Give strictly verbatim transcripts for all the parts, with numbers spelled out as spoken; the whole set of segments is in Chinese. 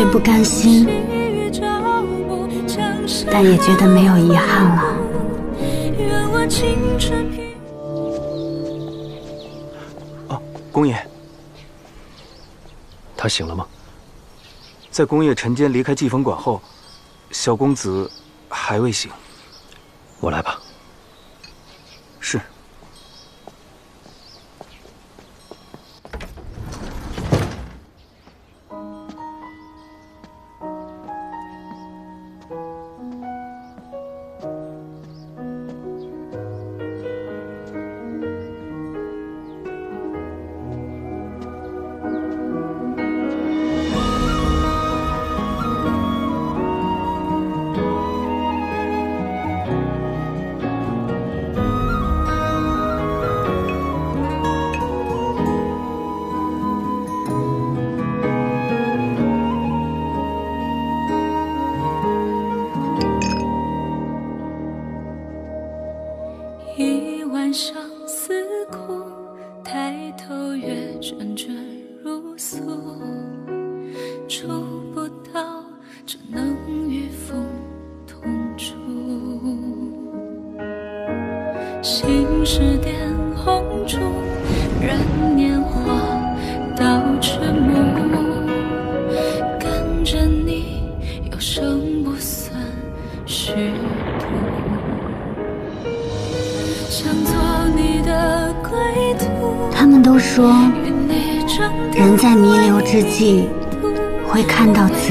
虽不甘心，但也觉得没有遗憾了。啊，公爷，他醒了吗？在公爷晨间离开季风馆后，小公子还未醒。我来吧。是。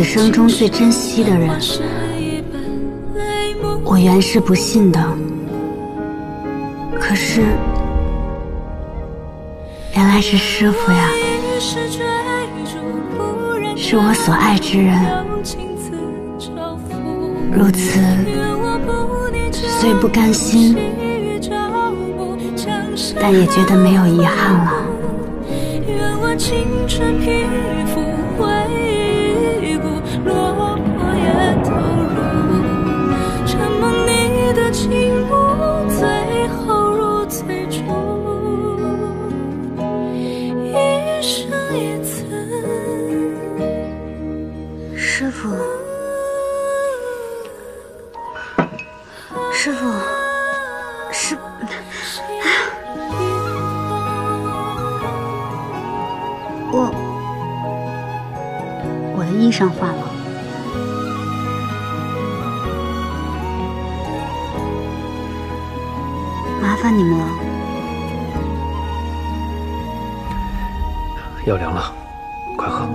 生中最珍惜的人，我原是不信的，可是原来是师父呀，是我所爱之人。如此虽不甘心，但也觉得没有遗憾了。愿我青春披风回。 落魄也投入，沉默你的情目，最后如最初。一生一次。师父，师父，师，我，我的衣裳花了。 麻烦你们了，要凉了，快喝。